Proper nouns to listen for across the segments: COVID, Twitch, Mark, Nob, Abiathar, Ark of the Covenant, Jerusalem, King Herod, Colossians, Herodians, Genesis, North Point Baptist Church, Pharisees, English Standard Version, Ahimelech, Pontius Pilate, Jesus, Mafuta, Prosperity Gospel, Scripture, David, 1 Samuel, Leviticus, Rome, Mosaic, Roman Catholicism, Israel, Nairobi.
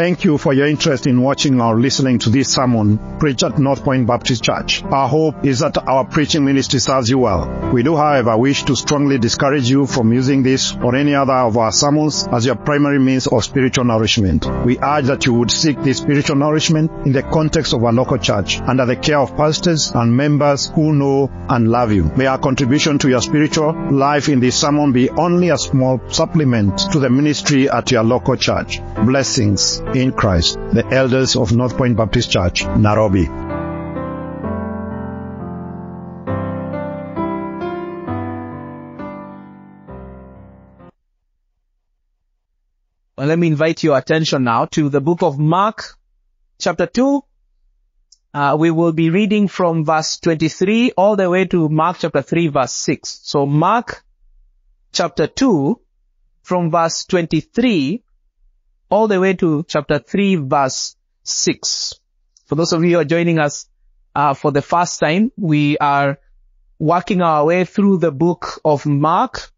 Thank you for your interest in watching or listening to this sermon preached at North Point Baptist Church. Our hope is that our preaching ministry serves you well. We do, however, wish to strongly discourage you from using this or any other of our sermons as your primary means of spiritual nourishment. We urge that you would seek this spiritual nourishment in the context of our local church, under the care of pastors and members who know and love you. May our contribution to your spiritual life in this sermon be only a small supplement to the ministry at your local church. Blessings in Christ, the elders of North Point Baptist Church, Nairobi. Well, let me invite your attention now to the book of Mark, chapter 2. We will be reading from verse 23 all the way to Mark chapter 3, verse 6. So Mark chapter 2 from verse 23 all the way to chapter 3, verse 6. For those of you who are joining us for the first time, we are working our way through the book of Mark.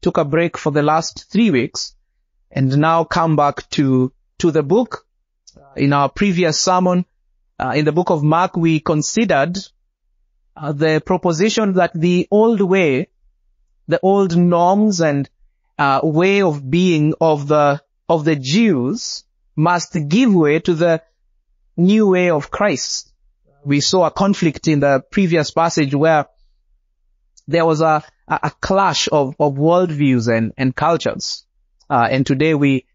Took a break for the last 3 weeks and now come back to the book. In our previous sermon, in the book of Mark, we considered the proposition that the old way, the old norms and way of being of the Jews must give way to the new way of Christ. We saw a conflict in the previous passage where there was a clash of worldviews and cultures. And today we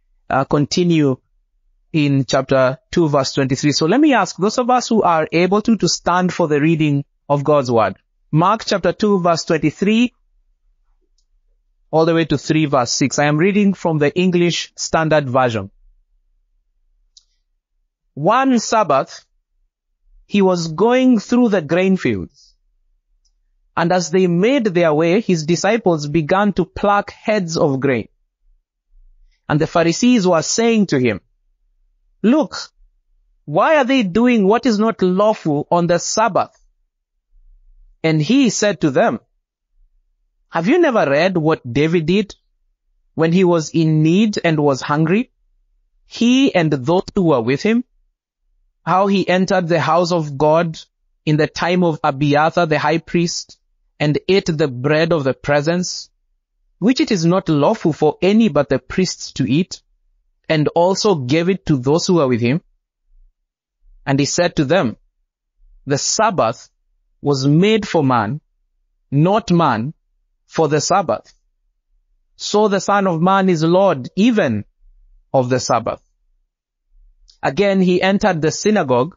continue in chapter 2 verse 23. So let me ask those of us who are able to stand for the reading of God's word. Mark chapter 2 verse 23 all the way to 3 verse 6. I am reading from the English Standard Version. One Sabbath, he was going through the grain fields, and as they made their way, his disciples began to pluck heads of grain. And the Pharisees were saying to him, "Look, why are they doing what is not lawful on the Sabbath?" And he said to them, "Have you never read what David did when he was in need and was hungry? He and those who were with him, how he entered the house of God in the time of Abiathar the high priest and ate the bread of the presence, which it is not lawful for any but the priests to eat, and also gave it to those who were with him." And he said to them, "The Sabbath was made for man, not man for the Sabbath. So the Son of Man is Lord even of the Sabbath." Again he entered the synagogue,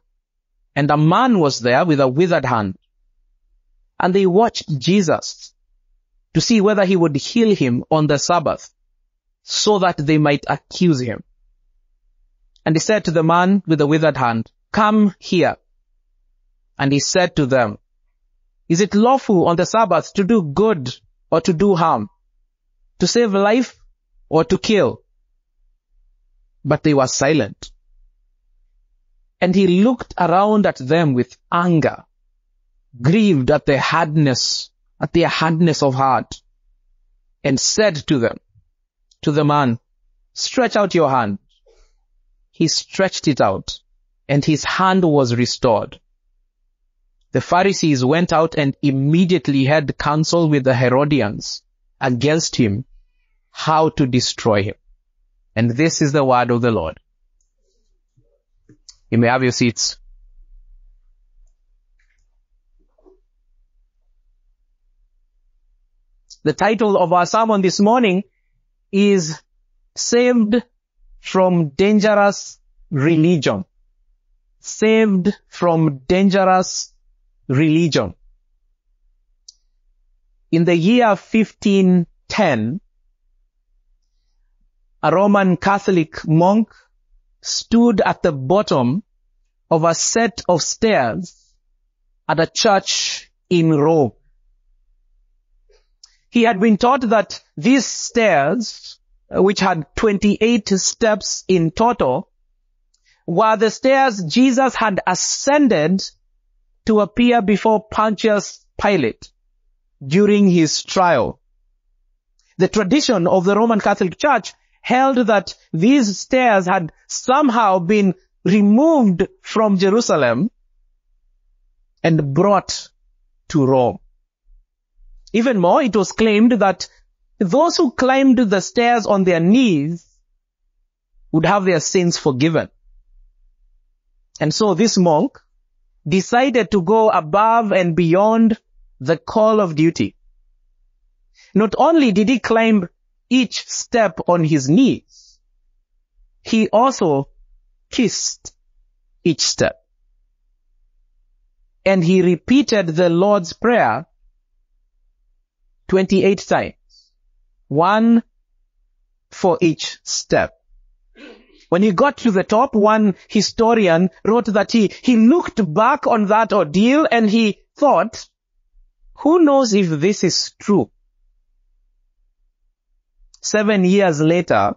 and a man was there with a withered hand. And they watched Jesus to see whether he would heal him on the Sabbath, so that they might accuse him. And he said to the man with the withered hand, "Come here." And he said to them, "Is it lawful on the Sabbath to do good or to do harm, to save life or to kill?" But they were silent. And he looked around at them with anger, grieved at their hardness of heart, and said to them, to the man, "Stretch out your hand." He stretched it out, and his hand was restored. The Pharisees went out and immediately had counsel with the Herodians against him, how to destroy him. And this is the word of the Lord. You may have your seats. The title of our sermon this morning is "Saved from Dangerous Religion." Saved from Dangerous Religion. In the year 1510, a Roman Catholic monk stood at the bottom of a set of stairs at a church in Rome. He had been taught that these stairs, which had 28 steps in total, were the stairs Jesus had ascended to appear before Pontius Pilate during his trial. The tradition of the Roman Catholic Church held that these stairs had somehow been removed from Jerusalem and brought to Rome. Even more, it was claimed that those who climbed the stairs on their knees would have their sins forgiven. And so this monk decided to go above and beyond the call of duty. Not only did he climb each step on his knees, he also kissed each step. And he repeated the Lord's Prayer 28 times, one for each step. When he got to the top, one historian wrote that he looked back on that ordeal and he thought, who knows if this is true? 7 years later,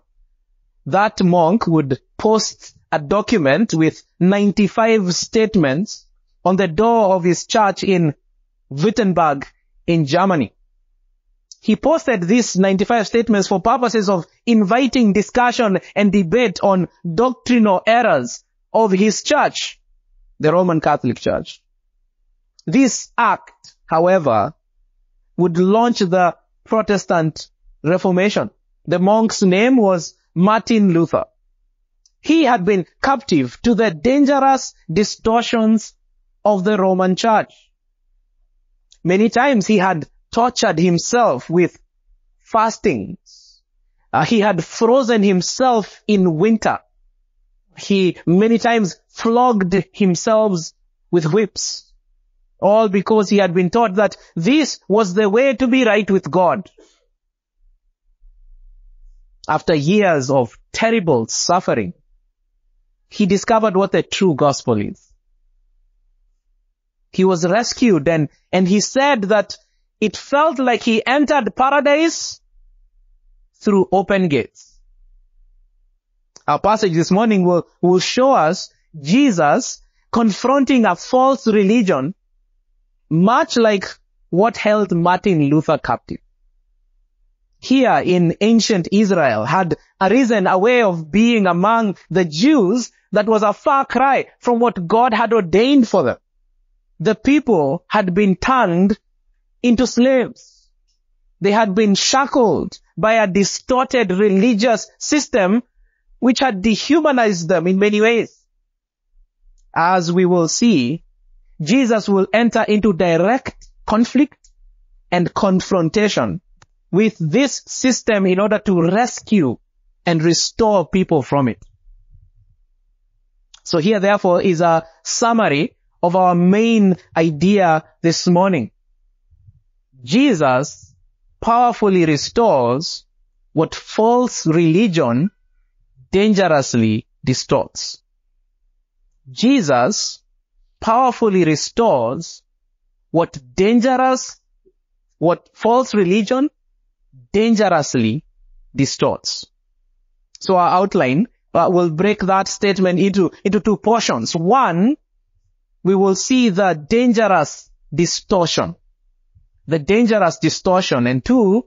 that monk would post a document with 95 statements on the door of his church in Wittenberg in Germany. He posted these 95 statements for purposes of inviting discussion and debate on doctrinal errors of his church, the Roman Catholic Church. This act, however, would launch the Protestant Reformation. The monk's name was Martin Luther. He had been captive to the dangerous distortions of the Roman Church. Many times he had tortured himself with fastings. He had frozen himself in winter. He many times flogged himself with whips, all because he had been taught that this was the way to be right with God. After years of terrible suffering, he discovered what the true gospel is. He was rescued, and he said that it felt like he entered paradise through open gates. Our passage this morning will show us Jesus confronting a false religion, much like what held Martin Luther captive. Here in ancient Israel had arisen a way of being among the Jews that was a far cry from what God had ordained for them. The people had been turned into slaves. They had been shackled by a distorted religious system which had dehumanized them in many ways. As we will see, Jesus will enter into direct conflict and confrontation with this system in order to rescue and restore people from it. So here, therefore, is a summary of our main idea this morning. Jesus powerfully restores what false religion dangerously distorts. Jesus powerfully restores what false religion dangerously distorts. So our outline will break that statement into two portions. One, we will see the dangerous distortion. The dangerous distortion. And two,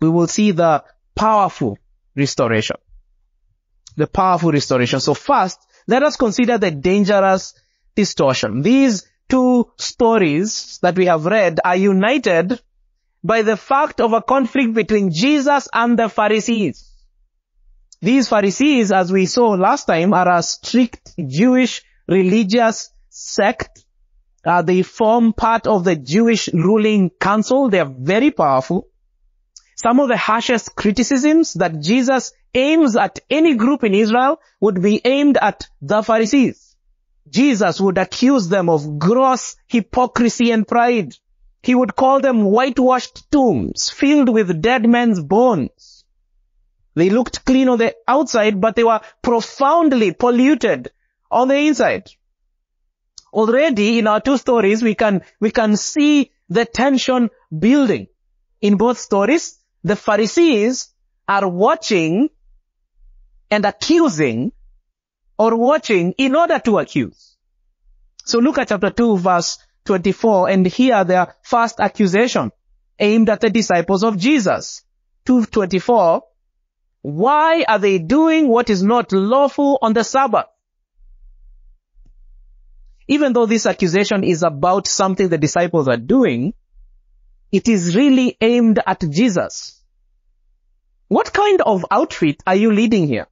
we will see the powerful restoration. The powerful restoration. So first, let us consider the dangerous distortion. These two stories that we have read are united by the fact of a conflict between Jesus and the Pharisees. These Pharisees, as we saw last time, are a strict Jewish religious sect. They form part of the Jewish ruling council. They are very powerful. Some of the harshest criticisms that Jesus aims at any group in Israel would be aimed at the Pharisees. Jesus would accuse them of gross hypocrisy and pride. He would call them whitewashed tombs filled with dead men's bones. They looked clean on the outside, but they were profoundly polluted on the inside. Already in our two stories, we can see the tension building. In both stories, the Pharisees are watching and accusing, or watching in order to accuse. So look at chapter 2, verse 24, and hear their first accusation aimed at the disciples of Jesus. 2:24, Why are they doing what is not lawful on the Sabbath? Even though this accusation is about something the disciples are doing, it is really aimed at Jesus. What kind of outfit are you leading here?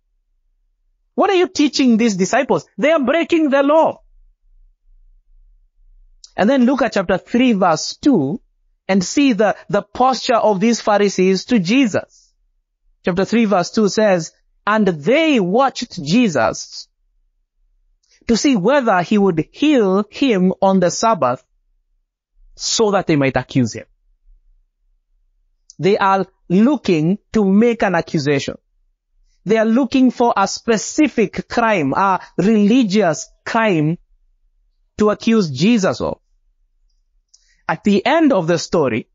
What are you teaching these disciples? They are breaking the law. And then look at chapter 3 verse 2 and see the posture of these Pharisees to Jesus. Chapter 3 verse 2 says, "And they watched Jesus to see whether he would heal him on the Sabbath so that they might accuse him." They are looking to make an accusation. They are looking for a specific crime, a religious crime to accuse Jesus of. At the end of the story,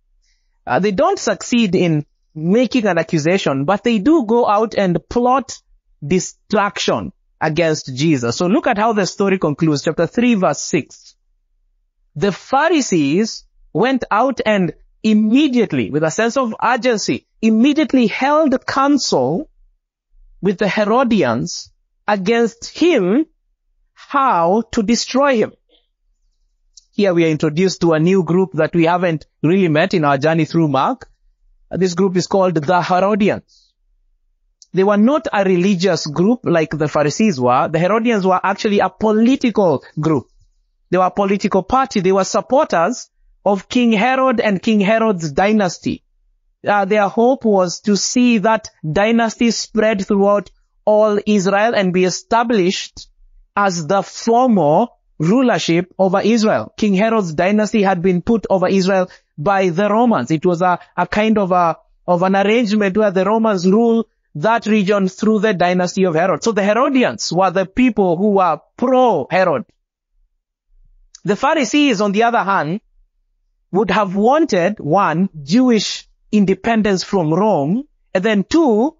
they don't succeed in making an accusation, but they do go out and plot destruction against Jesus. So look at how the story concludes. Chapter 3 verse 6. The Pharisees went out and immediately, with a sense of urgency, immediately held counsel with the Herodians against him, how to destroy him. Here we are introduced to a new group that we haven't really met in our journey through Mark. This group is called the Herodians. They were not a religious group like the Pharisees were. The Herodians were actually a political group. They were a political party. They were supporters of King Herod and King Herod's dynasty. Their hope was to see that dynasty spread throughout all Israel and be established as the formal rulership over Israel. King Herod's dynasty had been put over Israel by the Romans. It was a kind of an arrangement where the Romans rule that region through the dynasty of Herod. So the Herodians were the people who were pro-Herod. The Pharisees, on the other hand, would have wanted, one, Jewish independence from Rome, and then two,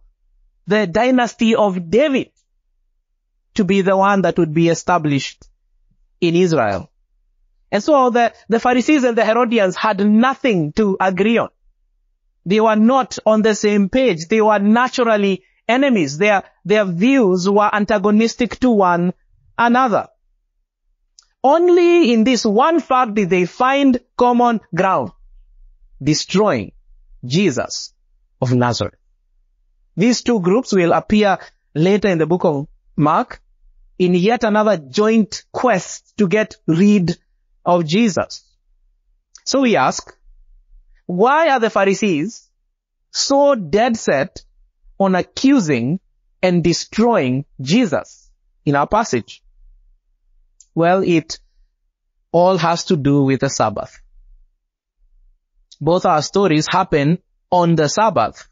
the dynasty of David to be the one that would be established in Israel. And so the Pharisees and the Herodians had nothing to agree on. They were not on the same page. They were naturally enemies. Their views were antagonistic to one another. Only in this one fact did they find common ground: destroying Jesus of Nazareth. These two groups will appear later in the book of Mark in yet another joint quest to get rid of Jesus. So we ask, why are the Pharisees so dead set on accusing and destroying Jesus in our passage? Well, it all has to do with the Sabbath. Both our stories happen on the Sabbath,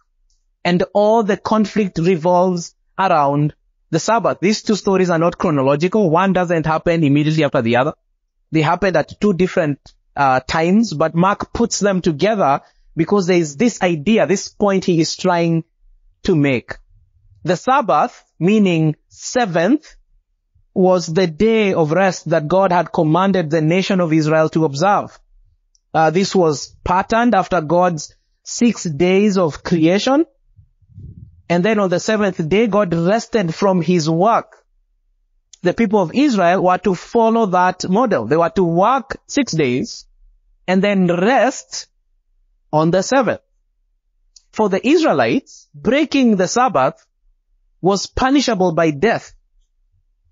and all the conflict revolves around the Sabbath. These two stories are not chronological. One doesn't happen immediately after the other. They happened at two different times, but Mark puts them together because there is this idea, this point he is trying to make. The Sabbath, meaning seventh, was the day of rest that God had commanded the nation of Israel to observe. This was patterned after God's 6 days of creation. And then on the seventh day, God rested from his work. The people of Israel were to follow that model. They were to work 6 days and then rest on the seventh. For the Israelites, breaking the Sabbath was punishable by death.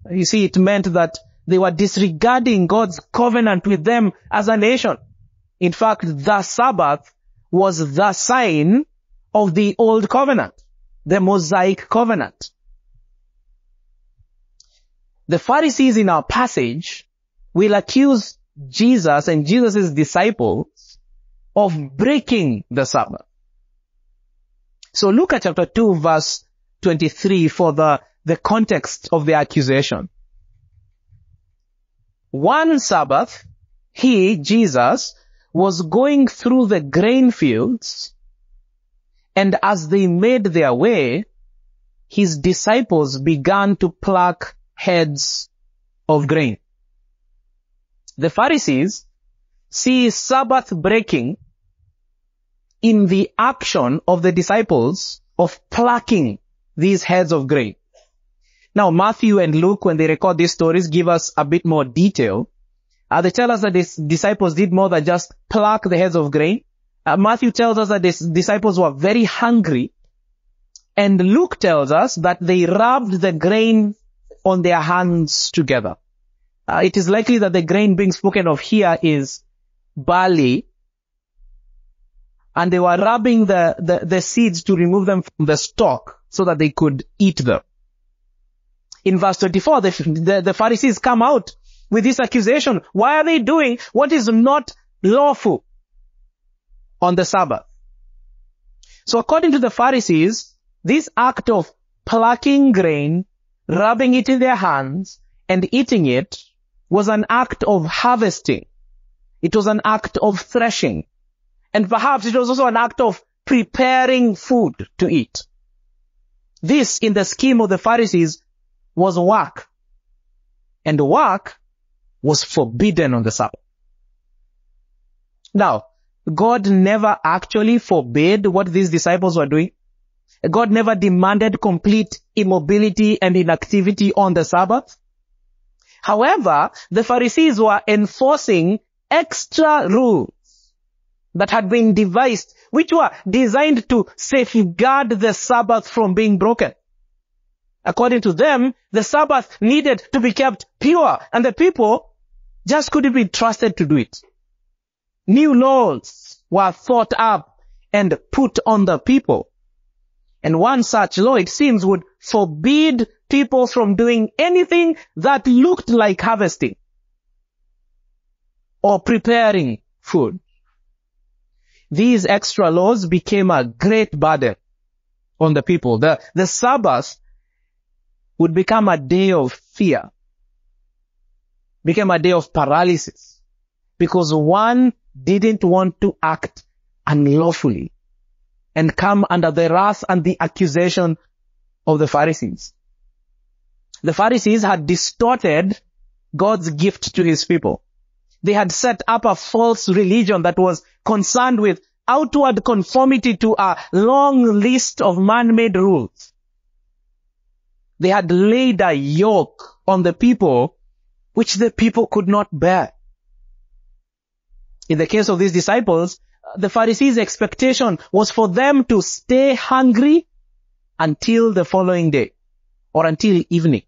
You see, it meant that they were disregarding God's covenant with them as a nation. In fact, the Sabbath was the sign of the old covenant, the Mosaic covenant. The Pharisees in our passage will accuse Jesus and Jesus' disciples of breaking the Sabbath. So look at chapter 2 verse 23 for the context of the accusation. One Sabbath, he, Jesus, was going through the grain fields, and as they made their way, his disciples began to pluck heads of grain. The Pharisees see Sabbath breaking in the action of the disciples of plucking these heads of grain. Now, Matthew and Luke, when they record these stories, give us a bit more detail. They tell us that the disciples did more than just pluck the heads of grain. Matthew tells us that the disciples were very hungry. And Luke tells us that they rubbed the grain on their hands together. It is likely that the grain being spoken of here is barley. And they were rubbing the seeds to remove them from the stalk so that they could eat them. In verse 24, the Pharisees come out with this accusation. Why are they doing what is not lawful on the Sabbath? So according to the Pharisees, this act of plucking grain, rubbing it in their hands, and eating it was an act of harvesting. It was an act of threshing. And perhaps it was also an act of preparing food to eat. This, in the scheme of the Pharisees, was work. And work was forbidden on the Sabbath. Now, God never actually forbade what these disciples were doing. God never demanded complete immobility and inactivity on the Sabbath. However, the Pharisees were enforcing extra rules that had been devised, which were designed to safeguard the Sabbath from being broken. According to them, the Sabbath needed to be kept pure, and the people just couldn't be trusted to do it. New laws were thought up and put on the people. And one such law, it seems, would forbid people from doing anything that looked like harvesting or preparing food. These extra laws became a great burden on the people. The Sabbath would become a day of fear, became a day of paralysis, because one didn't want to act unlawfully and come under the wrath and the accusation of the Pharisees. The Pharisees had distorted God's gift to his people. They had set up a false religion that was concerned with outward conformity to a long list of man-made rules. They had laid a yoke on the people which the people could not bear. In the case of these disciples, the Pharisees' expectation was for them to stay hungry until the following day or until evening.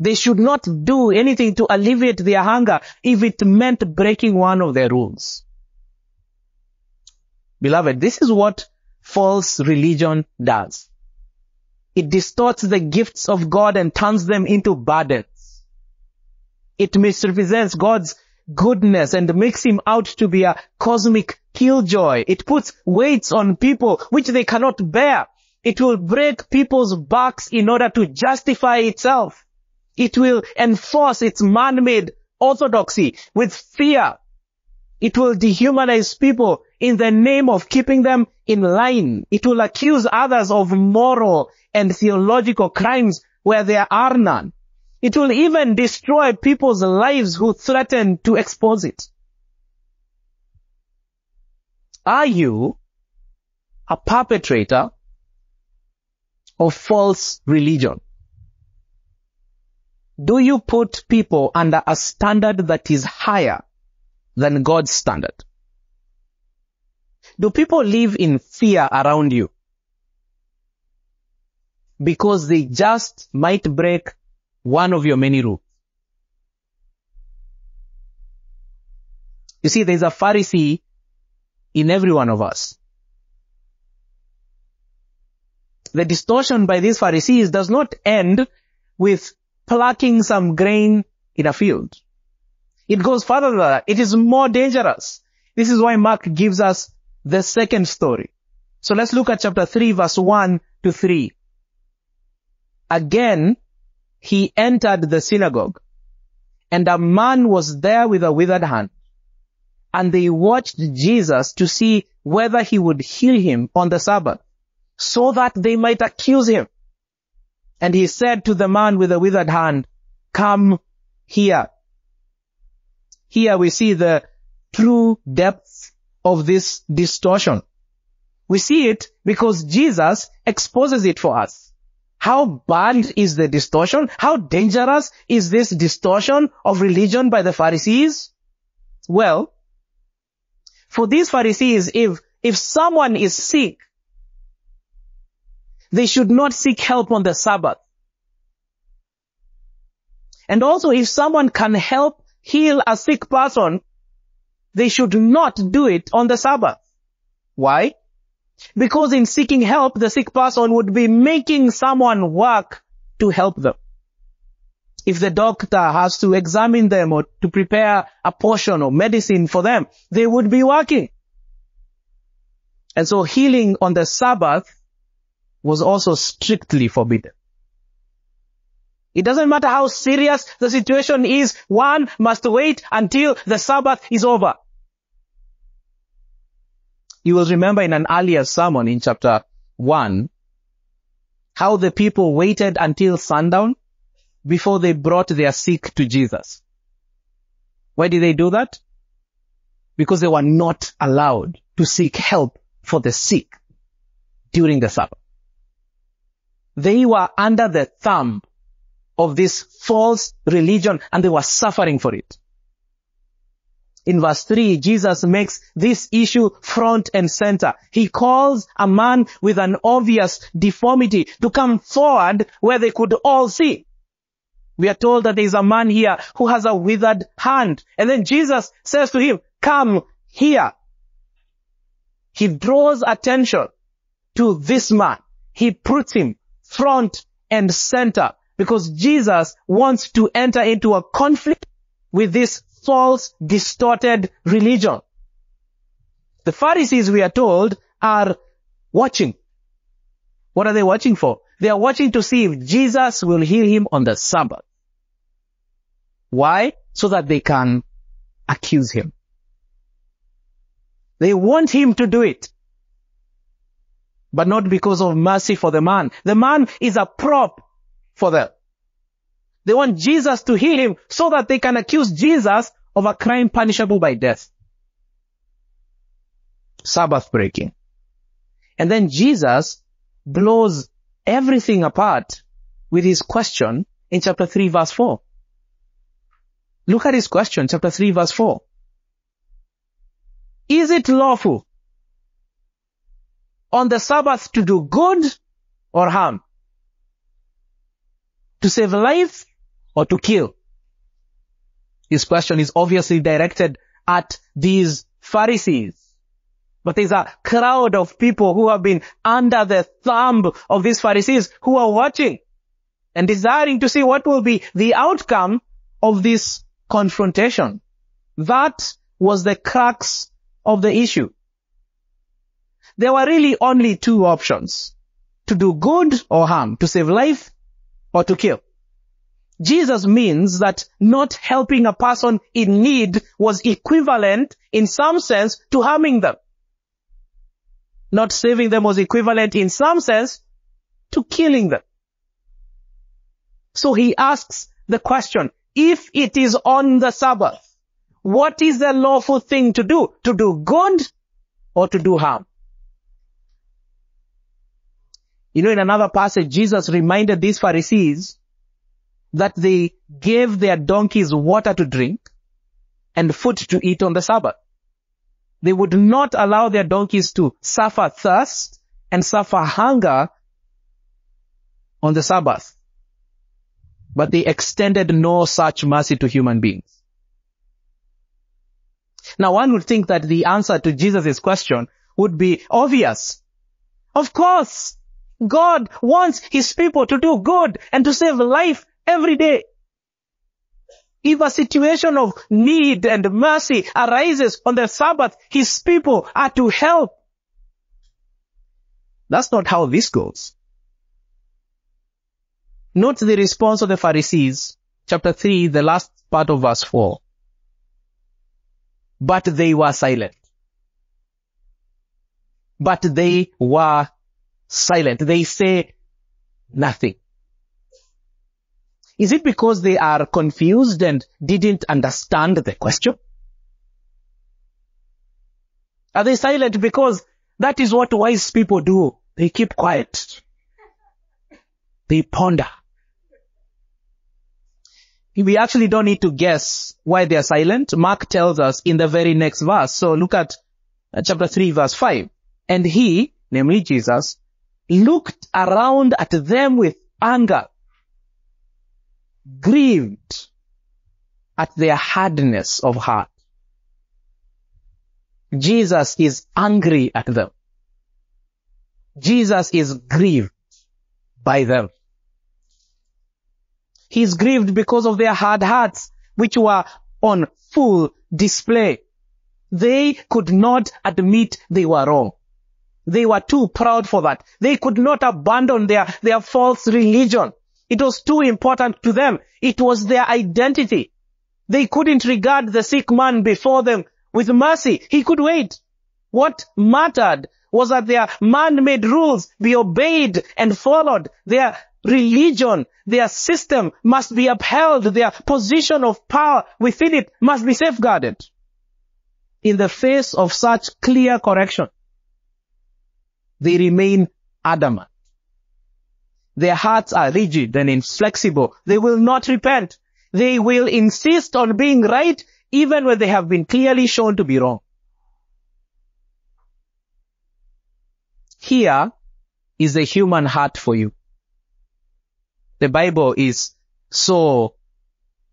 They should not do anything to alleviate their hunger if it meant breaking one of their rules. Beloved, this is what false religion does. It distorts the gifts of God and turns them into burdens. It misrepresents God's goodness and makes him out to be a cosmic killjoy. It puts weights on people which they cannot bear. It will break people's backs in order to justify itself. It will enforce its man-made orthodoxy with fear. It will dehumanize people in the name of keeping them in line. It will accuse others of moral and theological crimes where there are none. It will even destroy people's lives who threaten to expose it. Are you a perpetrator of false religion? Do you put people under a standard that is higher than God's standard? Do people live in fear around you because they just might break one of your many rules? You see, there's a Pharisee in every one of us. The distortion by these Pharisees does not end with plucking some grain in a field. It goes further than that. It is more dangerous. This is why Mark gives us the second story. So let's look at chapter 3, verse 1-3. Again, he entered the synagogue, and a man was there with a withered hand. And they watched Jesus to see whether he would heal him on the Sabbath, so that they might accuse him. And he said to the man with the withered hand, "Come here." Here we see the true depth of this distortion. We see it because Jesus exposes it for us. How bad is the distortion? How dangerous is this distortion of religion by the Pharisees? Well, for these Pharisees, if someone is sick, they should not seek help on the Sabbath. And also, if someone can help heal a sick person, they should not do it on the Sabbath. Why? Because in seeking help, the sick person would be making someone work to help them. If the doctor has to examine them or to prepare a portion or medicine for them, they would be working. And so healing on the Sabbath was also strictly forbidden. It doesn't matter how serious the situation is, one must wait until the Sabbath is over. You will remember in an earlier sermon in chapter 1, how the people waited until sundown before they brought their sick to Jesus. Why did they do that? Because they were not allowed to seek help for the sick during the Sabbath. They were under the thumb of this false religion and they were suffering for it. In verse 3, Jesus makes this issue front and center. He calls a man with an obvious deformity to come forward where they could all see. We are told that there is a man here who has a withered hand. And then Jesus says to him, come here. He draws attention to this man. He puts him front and center because Jesus wants to enter into a conflict with this false, distorted religion. The Pharisees, we are told, are watching. What are they watching for? They are watching to see if Jesus will heal him on the Sabbath. Why? So that they can accuse him. They want him to do it, but not because of mercy for the man. The man is a prop for them. They want Jesus to heal him so that they can accuse Jesus of a crime punishable by death. Sabbath breaking. And then Jesus blows everything apart with his question in chapter 3 verse 4. Look at his question, chapter 3 verse 4. Is it lawful on the Sabbath to do good or harm? To save life or to kill? His question is obviously directed at these Pharisees. But there's a crowd of people who have been under the thumb of these Pharisees who are watching and desiring to see what will be the outcome of this confrontation. That was the crux of the issue. There were really only two options: to do good or harm, to save life or to kill. Jesus means that not helping a person in need was equivalent in some sense to harming them. Not saving them was equivalent in some sense to killing them. So he asks the question, if it is on the Sabbath, what is the lawful thing to do? To do good or to do harm? You know, in another passage, Jesus reminded these Pharisees that they gave their donkeys water to drink and food to eat on the Sabbath. They would not allow their donkeys to suffer thirst and suffer hunger on the Sabbath. But they extended no such mercy to human beings. Now, one would think that the answer to Jesus' question would be obvious. Of course, God wants his people to do good and to save life every day. If a situation of need and mercy arises on the Sabbath, his people are to help. That's not how this goes. Note the response of the Pharisees, chapter 3, the last part of verse 4. But they were silent. But they were silent. They say nothing. Is it because they are confused and didn't understand the question? Are they silent because that is what wise people do? They keep quiet. They ponder. We actually don't need to guess why they are silent. Mark tells us in the very next verse. So look at chapter 3 verse 5. And he, namely Jesus, looked around at them with anger, grieved at their hardness of heart. Jesus is angry at them. Jesus is grieved by them. He is grieved because of their hard hearts, which were on full display. They could not admit they were wrong. They were too proud for that. They could not abandon their false religion. It was too important to them. It was their identity. They couldn't regard the sick man before them with mercy. He could wait. What mattered was that their man-made rules be obeyed and followed. Their religion, their system must be upheld. Their position of power within it must be safeguarded. In the face of such clear correction, they remain adamant. Their hearts are rigid and inflexible. They will not repent. They will insist on being right even when they have been clearly shown to be wrong. Here is the human heart for you. The Bible is so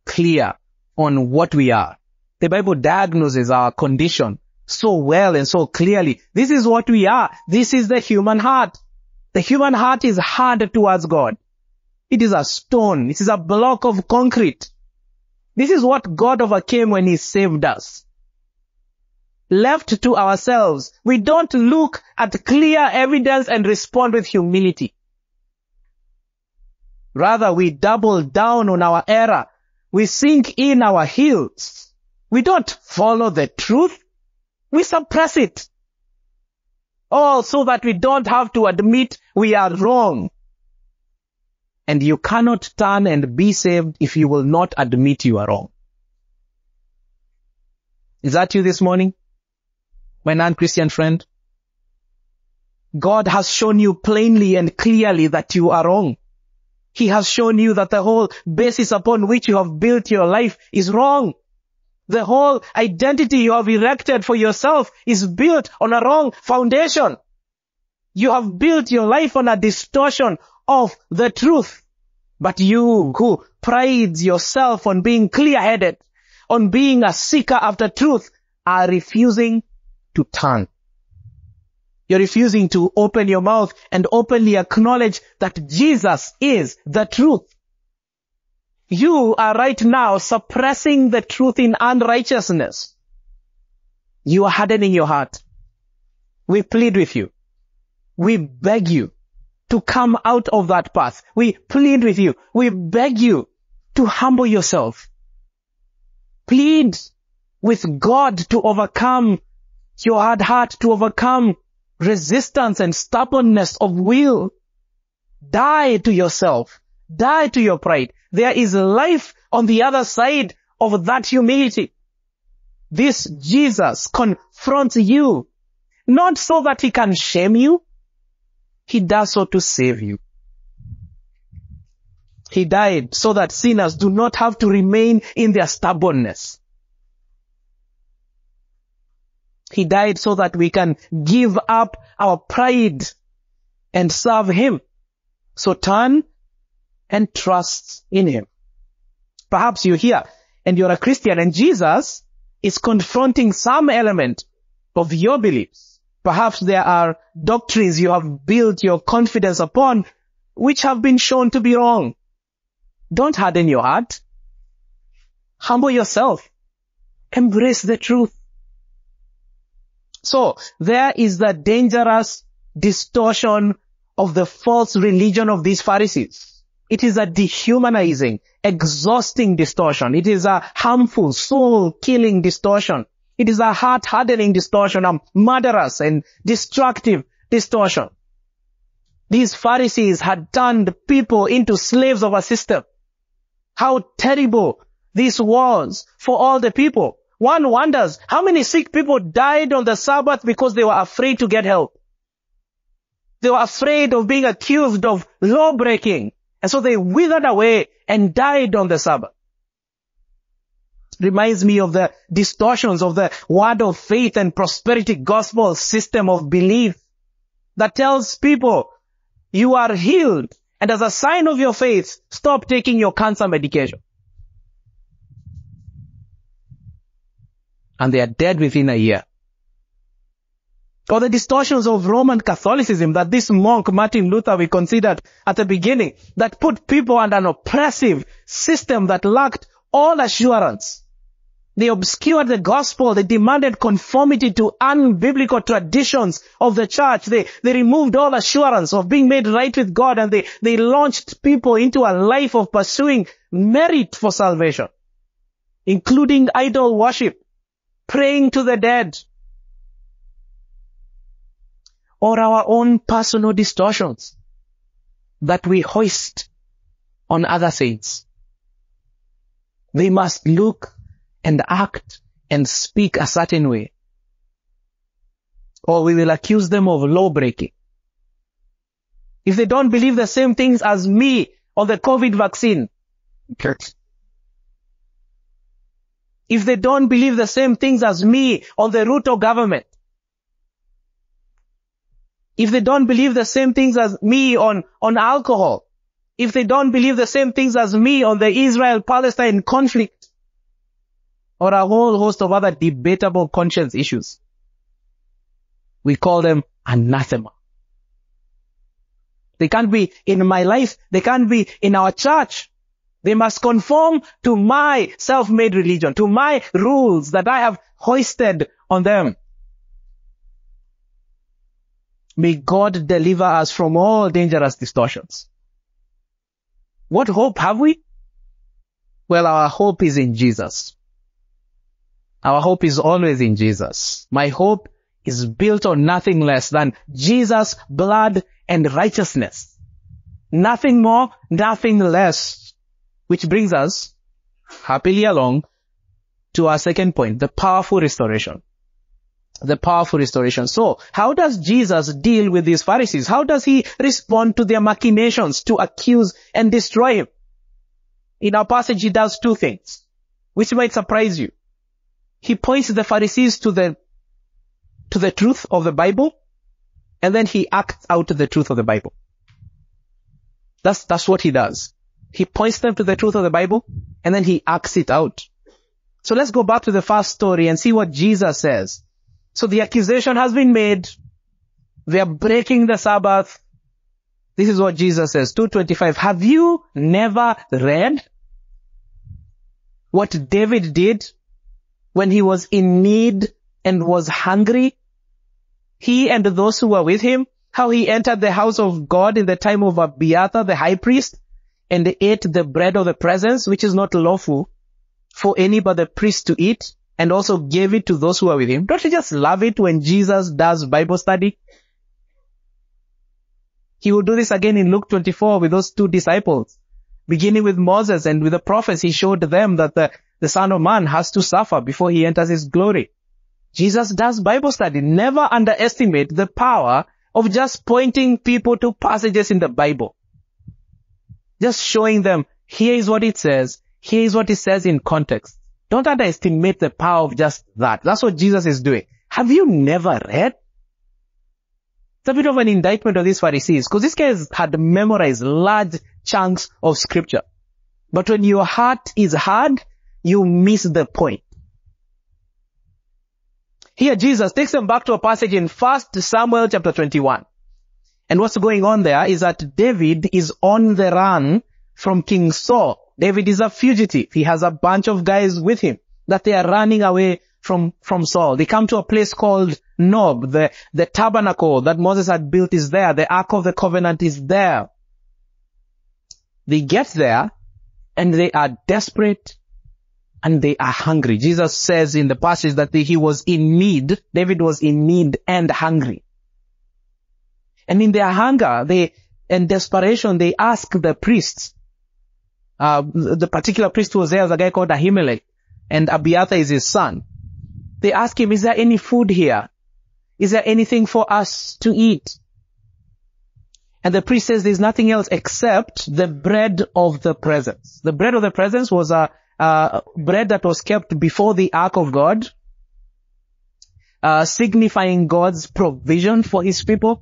clear on what we are. The Bible diagnoses our condition so well and so clearly. This is what we are. This is the human heart. The human heart is hard towards God. It is a stone. It is a block of concrete. This is what God overcame when he saved us. Left to ourselves, we don't look at clear evidence and respond with humility. Rather, we double down on our error. We sink in our heels. We don't follow the truth. We suppress it. All so that we don't have to admit we are wrong. And you cannot turn and be saved if you will not admit you are wrong. Is that you this morning? My non-Christian friend, God has shown you plainly and clearly that you are wrong. He has shown you that the whole basis upon which you have built your life is wrong. The whole identity you have erected for yourself is built on a wrong foundation. You have built your life on a distortion of the truth. But you who prides yourself on being clear-headed, on being a seeker after truth, are refusing to turn. You're refusing to open your mouth and openly acknowledge that Jesus is the truth. You are right now suppressing the truth in unrighteousness. You are hardening your heart. We plead with you. We beg you to come out of that path. We plead with you. We beg you to humble yourself. Plead with God to overcome your hard heart, to overcome resistance and stubbornness of will. Die to yourself. Die to your pride. There is life on the other side of that humility. This Jesus confronts you, not so that he can shame you. He does so to save you. He died so that sinners do not have to remain in their stubbornness. He died so that we can give up our pride and serve him. So turn and trust in him. Perhaps you're here and you're a Christian and Jesus is confronting some element of your beliefs. Perhaps there are doctrines you have built your confidence upon which have been shown to be wrong. Don't harden your heart. Humble yourself. Embrace the truth. So there is the dangerous distortion of the false religion of these Pharisees. It is a dehumanizing, exhausting distortion. It is a harmful, soul-killing distortion. It is a heart-hardening distortion, a murderous and destructive distortion. These Pharisees had turned people into slaves of a system. How terrible this was for all the people. One wonders how many sick people died on the Sabbath because they were afraid to get help. They were afraid of being accused of law breaking And so they withered away and died on the Sabbath. Reminds me of the distortions of the Word of Faith and Prosperity Gospel system of belief that tells people you are healed, and as a sign of your faith, stop taking your cancer medication. And they are dead within a year. Or the distortions of Roman Catholicism that this monk Martin Luther we considered at the beginning, that put people under an oppressive system that lacked all assurance. They obscured the gospel. They demanded conformity to unbiblical traditions of the church. They removed all assurance of being made right with God, and they launched people into a life of pursuing merit for salvation, including idol worship, praying to the dead, or our own personal distortions that we hoist on other saints. They must look and act and speak a certain way, or we will accuse them of law breaking. If they don't believe the same things as me on the COVID vaccine, if they don't believe the same things as me on the Ruto government, if they don't believe the same things as me on alcohol, if they don't believe the same things as me on the Israel-Palestine conflict, or a whole host of other debatable conscience issues, we call them anathema. They can't be in my life. They can't be in our church. They must conform to my self-made religion, to my rules that I have hoisted on them. May God deliver us from all dangerous distortions. What hope have we? Well, our hope is in Jesus. Our hope is always in Jesus. My hope is built on nothing less than Jesus' blood and righteousness. Nothing more, nothing less. Which brings us happily along to our second point, the powerful restoration. The powerful restoration. So, how does Jesus deal with these Pharisees? How does he respond to their machinations to accuse and destroy him? In our passage, he does two things, which might surprise you. He points the Pharisees to the truth of the Bible, and then he acts out the truth of the Bible. That's what he does. He points them to the truth of the Bible, and then he acts it out. So let's go back to the first story and see what Jesus says. So the accusation has been made. They are breaking the Sabbath. This is what Jesus says, 2:25. Have you never read what David did when he was in need and was hungry, he and those who were with him, how he entered the house of God in the time of Abiathar the high priest, and ate the bread of the presence, which is not lawful for any but the priest to eat, and also gave it to those who were with him? Don't you just love it when Jesus does Bible study? He will do this again in Luke 24 with those two disciples. Beginning with Moses and with the prophets, he showed them that the Son of Man has to suffer before he enters his glory. Jesus does Bible study. Never underestimate the power of just pointing people to passages in the Bible. Just showing them, here is what it says. Here is what it says in context. Don't underestimate the power of just that. That's what Jesus is doing. Have you never read? It's a bit of an indictment of these Pharisees, because these guys had memorized large chunks of Scripture. But when your heart is hard, you miss the point. Here Jesus takes them back to a passage in 1 Samuel chapter 21. And what's going on there is that David is on the run from King Saul. David is a fugitive. He has a bunch of guys with him that they are running away from Saul. They come to a place called Nob. The tabernacle that Moses had built is there. The Ark of the Covenant is there. They get there and they are desperate. And they are hungry. Jesus says in the passage that he was in need. David was in need and hungry. And in their hunger, and desperation, they ask the priests. The particular priest who was there was a guy called Ahimelech, and Abiathar is his son. They ask him, is there any food here? Is there anything for us to eat? And the priest says there's nothing else except the bread of the presence. The bread of the presence was a bread that was kept before the Ark of God, signifying God's provision for his people,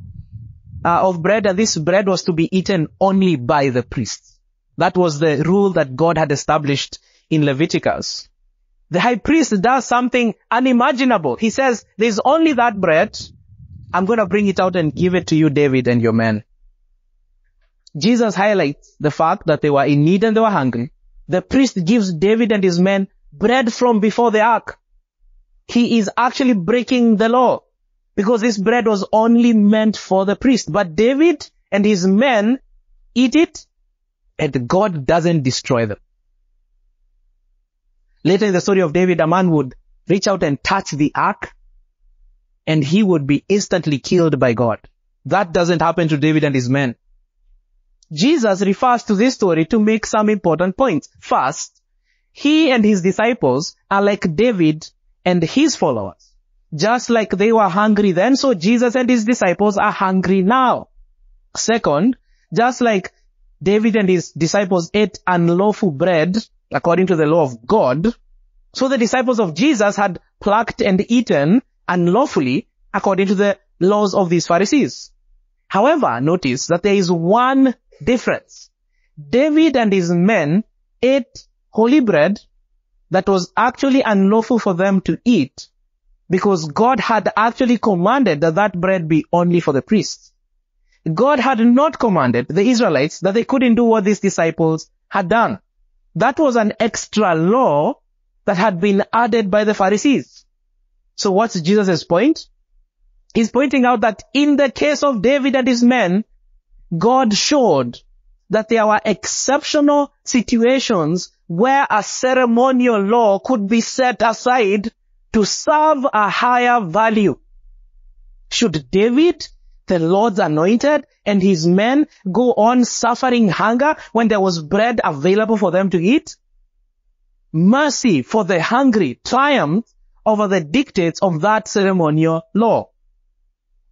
of bread. And this bread was to be eaten only by the priests. That was the rule that God had established in Leviticus. The high priest does something unimaginable. He says, there's only that bread. I'm going to bring it out and give it to you, David, and your men. Jesus highlights the fact that they were in need and they were hungry. The priest gives David and his men bread from before the ark. He is actually breaking the law because this bread was only meant for the priest. But David and his men eat it, and God doesn't destroy them. Later in the story of David, a man would reach out and touch the ark, and he would be instantly killed by God. That doesn't happen to David and his men. Jesus refers to this story to make some important points. First, he and his disciples are like David and his followers. Just like they were hungry then, so Jesus and his disciples are hungry now. Second, just like David and his disciples ate unlawful bread according to the law of God, so the disciples of Jesus had plucked and eaten unlawfully according to the laws of these Pharisees. However, notice that there is one difference. David and his men ate holy bread that was actually unlawful for them to eat because God had actually commanded that that bread be only for the priests. God had not commanded the Israelites that they couldn't do what these disciples had done. That was an extra law that had been added by the Pharisees. So what's Jesus' point? He's pointing out that in the case of David and his men, God showed that there were exceptional situations where a ceremonial law could be set aside to serve a higher value. Should David, the Lord's anointed, and his men go on suffering hunger when there was bread available for them to eat? Mercy for the hungry triumphed over the dictates of that ceremonial law.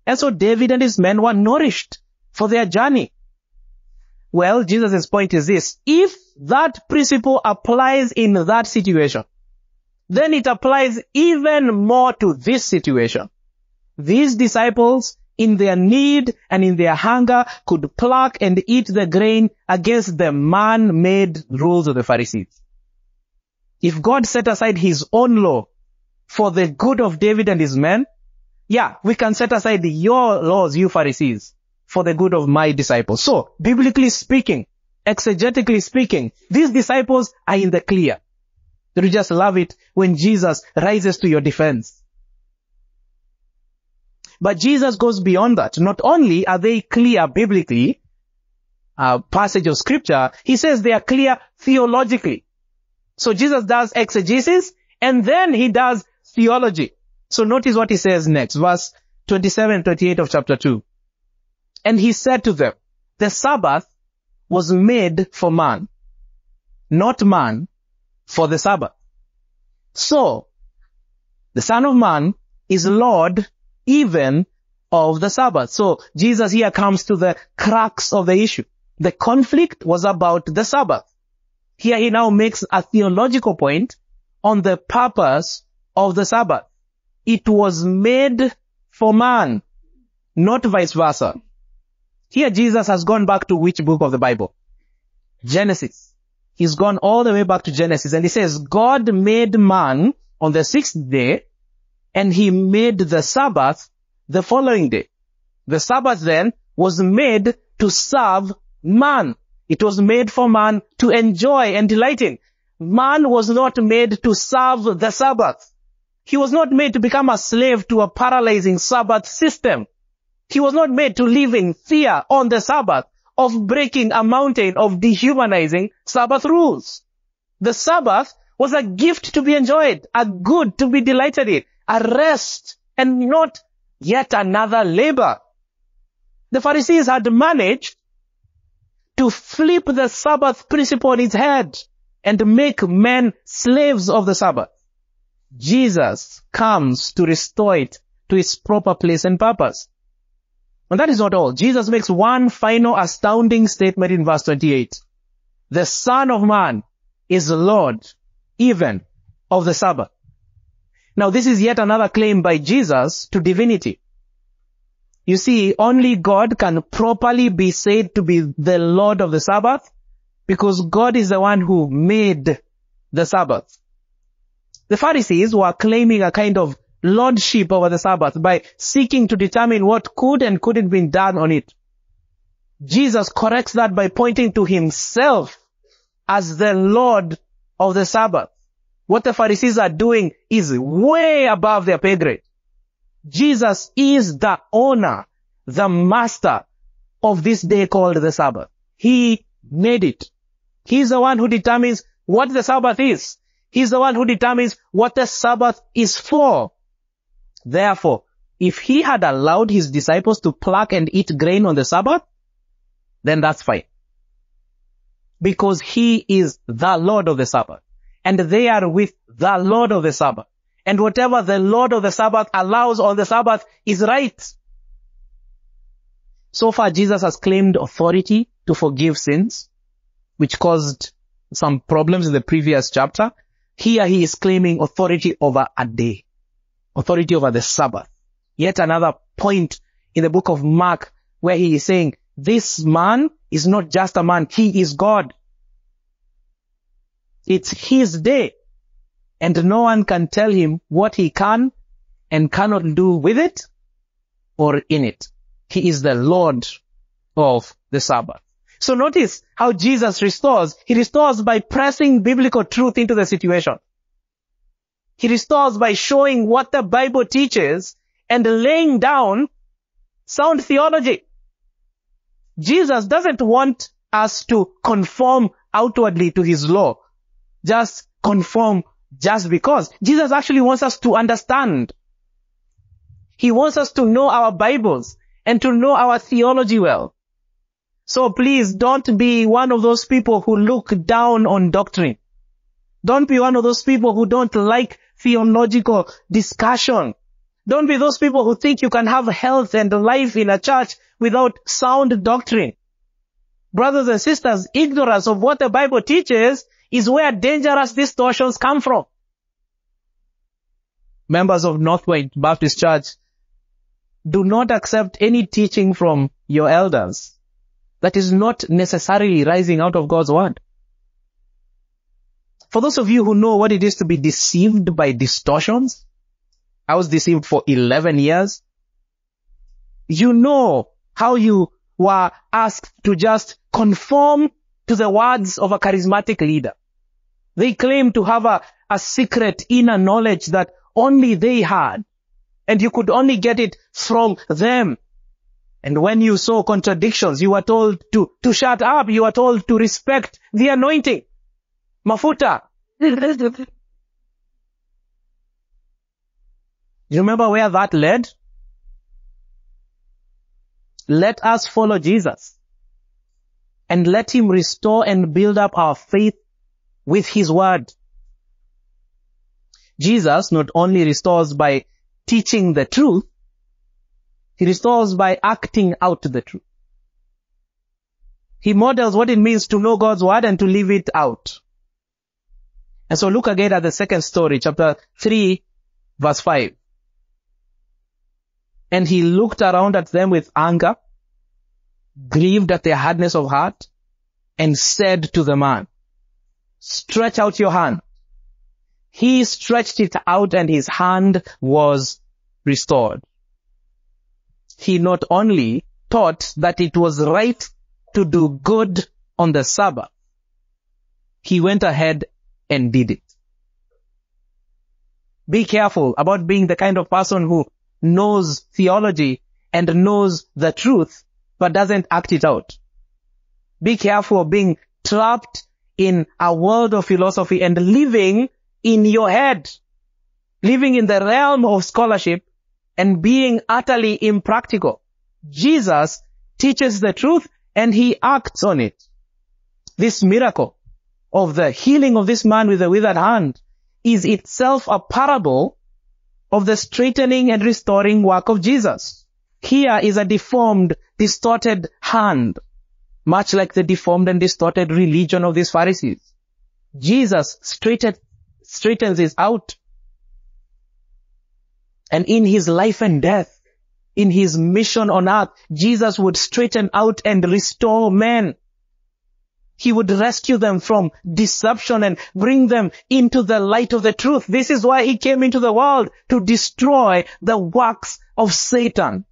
And so David and his men were nourished for their journey. Well, Jesus' point is this. If that principle applies in that situation, then it applies even more to this situation. These disciples, in their need and in their hunger, could pluck and eat the grain against the man-made rules of the Pharisees. If God set aside his own law for the good of David and his men, yeah, we can set aside your laws, you Pharisees, for the good of my disciples. So, biblically speaking, exegetically speaking, these disciples are in the clear. You just love it when Jesus rises to your defense. But Jesus goes beyond that. Not only are they clear biblically, a passage of Scripture, he says they are clear theologically. So Jesus does exegesis, and then he does theology. So notice what he says next, verse 27 and 28 of chapter 2. And he said to them, the Sabbath was made for man, not man for the Sabbath. So the Son of Man is Lord even of the Sabbath. So Jesus here comes to the crux of the issue. The conflict was about the Sabbath. Here he now makes a theological point on the purpose of the Sabbath. It was made for man, not vice versa. Here Jesus has gone back to which book of the Bible? Genesis. He's gone all the way back to Genesis, and he says, God made man on the sixth day, and he made the Sabbath the following day. The Sabbath then was made to serve man. It was made for man to enjoy and delight in. Man was not made to serve the Sabbath. He was not made to become a slave to a paralyzing Sabbath system. He was not made to live in fear on the Sabbath of breaking a mountain of dehumanizing Sabbath rules. The Sabbath was a gift to be enjoyed, a good to be delighted in, a rest, and not yet another labor. The Pharisees had managed to flip the Sabbath principle on its head and make men slaves of the Sabbath. Jesus comes to restore it to its proper place and purpose. And that is not all. Jesus makes one final astounding statement in verse 28. The Son of Man is Lord, even of the Sabbath. Now this is yet another claim by Jesus to divinity. You see, only God can properly be said to be the Lord of the Sabbath, because God is the one who made the Sabbath. The Pharisees were claiming a kind of lordship over the Sabbath by seeking to determine what could and couldn't be done on it. Jesus corrects that by pointing to himself as the Lord of the Sabbath. What the Pharisees are doing is way above their pay grade. Jesus is the owner, the master of this day called the Sabbath. He made it. He's the one who determines what the Sabbath is. He's the one who determines what the Sabbath is for. Therefore, if he had allowed his disciples to pluck and eat grain on the Sabbath, then that's fine. Because he is the Lord of the Sabbath. And they are with the Lord of the Sabbath. And whatever the Lord of the Sabbath allows on the Sabbath is right. So far, Jesus has claimed authority to forgive sins, which caused some problems in the previous chapter. Here he is claiming authority over a day, authority over the Sabbath. Yet another point in the book of Mark where he is saying, this man is not just a man, he is God. It's his day, and no one can tell him what he can and cannot do with it or in it. He is the Lord of the Sabbath. So notice how Jesus restores. He restores by pressing biblical truth into the situation. He restores by showing what the Bible teaches and laying down sound theology. Jesus doesn't want us to conform outwardly to his law. Just conform just because. Jesus actually wants us to understand. He wants us to know our Bibles and to know our theology well. So please don't be one of those people who look down on doctrine. Don't be one of those people who don't like theological discussion. Don't be those people who think you can have health and life in a church without sound doctrine. Brothers and sisters, ignorance of what the Bible teaches is where dangerous distortions come from. Members of North Point Baptist Church, do not accept any teaching from your elders that is not necessarily rising out of God's word. For those of you who know what it is to be deceived by distortions, I was deceived for 11 years. You know how you were asked to just conform to the words of a charismatic leader. They claim to have a secret inner knowledge that only they had, and you could only get it from them. And when you saw contradictions, you were told to shut up. You were told to respect the anointing. Mafuta. You remember where that led? Let us follow Jesus and let him restore and build up our faith with his word. Jesus not only restores by teaching the truth, he restores by acting out the truth. He models what it means to know God's word and to live it out. And so look again at the second story, chapter 3, verse 5. And he looked around at them with anger, grieved at their hardness of heart, and said to the man, stretch out your hand. He stretched it out and his hand was restored. He not only taught that it was right to do good on the Sabbath, he went ahead and did it. Be careful about being the kind of person who knows theology and knows the truth, but doesn't act it out. Be careful of being trapped in a world of philosophy and living in your head, living in the realm of scholarship, and being utterly impractical. Jesus teaches the truth and he acts on it. This miracle of the healing of this man with the withered hand is itself a parable of the straightening and restoring work of Jesus. Here is a deformed, distorted hand, much like the deformed and distorted religion of these Pharisees. Jesus straightens this out. And in his life and death, in his mission on earth, Jesus would straighten out and restore men. He would rescue them from deception and bring them into the light of the truth. This is why he came into the world, to destroy the works of Satan.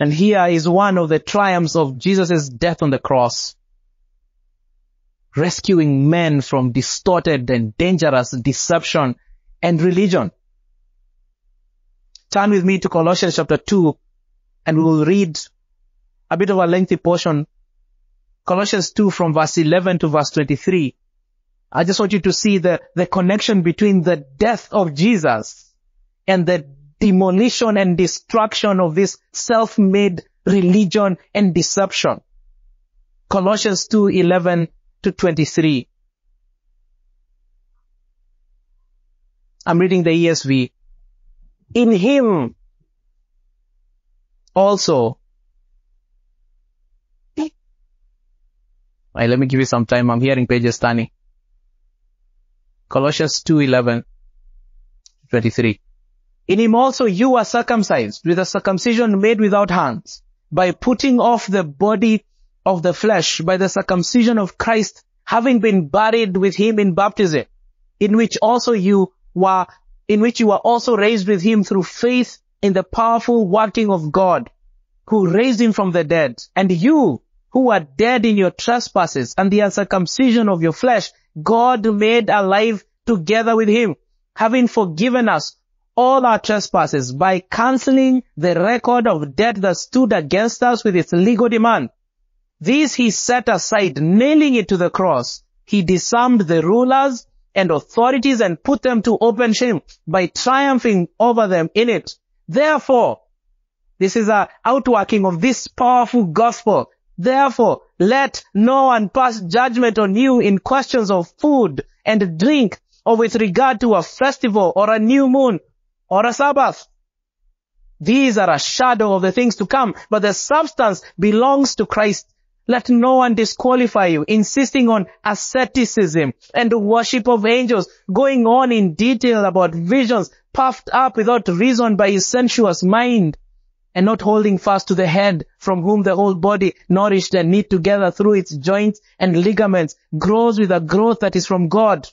And here is one of the triumphs of Jesus' death on the cross, rescuing men from distorted and dangerous deception and religion. Turn with me to Colossians chapter 2, and we will read a bit of a lengthy portion. Colossians 2 from verse 11 to verse 23. I just want you to see the connection between the death of Jesus and the demolition and destruction of this self-made religion and deception. Colossians 2:11 to 23. I'm reading the ESV. In him also, let me give you some time. I'm hearing pages turning. Colossians 2:11, 23. In him also you are circumcised with a circumcision made without hands, by putting off the body of the flesh by the circumcision of Christ, having been buried with him in baptism, in which you were also raised with him through faith in the powerful working of God, who raised him from the dead. And you, who are dead in your trespasses and the uncircumcision of your flesh, God made alive together with him, having forgiven us all our trespasses by cancelling the record of debt that stood against us with its legal demand. This he set aside, nailing it to the cross. He disarmed the rulers and authorities and put them to open shame by triumphing over them in it. Therefore, this is an outworking of this powerful gospel. Therefore, let no one pass judgment on you in questions of food and drink, or with regard to a festival or a new moon or a Sabbath. These are a shadow of the things to come, but the substance belongs to Christ. Let no one disqualify you, insisting on asceticism and worship of angels, going on in detail about visions, puffed up without reason by his sensuous mind, and not holding fast to the head, from whom the whole body, nourished and knit together through its joints and ligaments, grows with a growth that is from God.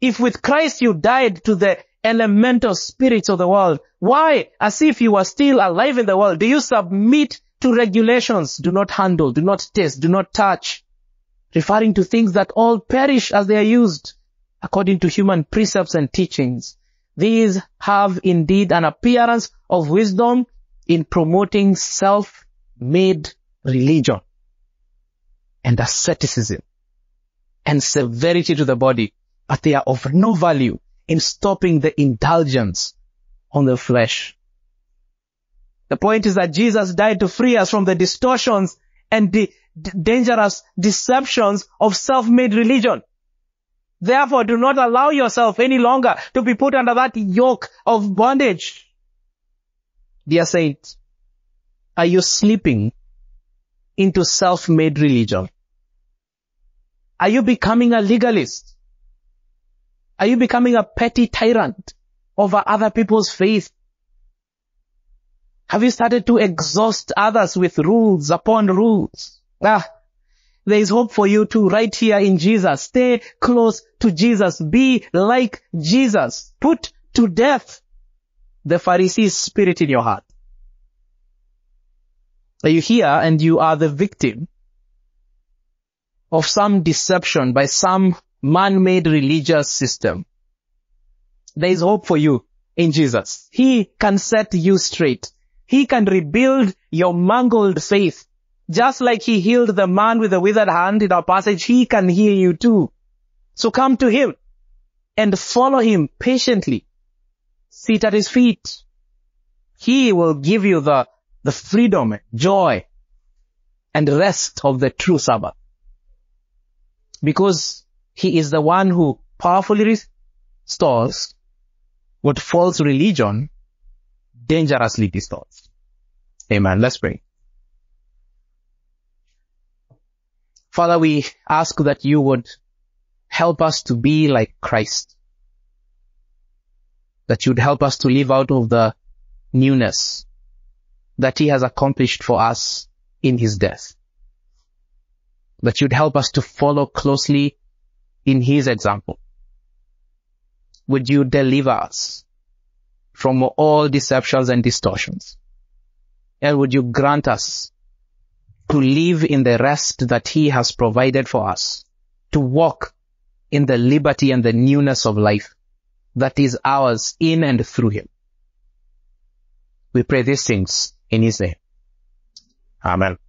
If with Christ you died to the elemental spirits of the world, why, as if you were still alive in the world, do you submit to regulations? Do not handle, do not taste, do not touch, referring to things that all perish as they are used, according to human precepts and teachings. These have indeed an appearance of wisdom in promoting self-made religion and asceticism and severity to the body, but they are of no value in stopping the indulgence on the flesh. The point is that Jesus died to free us from the distortions and the dangerous deceptions of self-made religion. Therefore, do not allow yourself any longer to be put under that yoke of bondage. Dear saints, are you slipping into self-made religion? Are you becoming a legalist? Are you becoming a petty tyrant over other people's faith? Have you started to exhaust others with rules upon rules? There is hope for you too, right here in Jesus. Stay close to Jesus. Be like Jesus. Put to death the Pharisee's spirit in your heart. Are you here and you are the victim of some deception by some man-made religious system? There is hope for you in Jesus. He can set you straight. He can rebuild your mangled faith. Just like he healed the man with the withered hand in our passage, he can heal you too. So come to him and follow him patiently. Sit at his feet. He will give you the freedom, joy, and rest of the true Sabbath. Because he is the one who powerfully restores what false religion dangerously distorts. Amen. Let's pray. Father, we ask that you would help us to be like Christ. That you'd help us to live out of the newness that he has accomplished for us in his death. That you'd help us to follow closely in his example. Would you deliver us from all deceptions and distortions? And would you grant us to live in the rest that he has provided for us, to walk in the liberty and the newness of life that is ours in and through him. We pray these things in his name. Amen.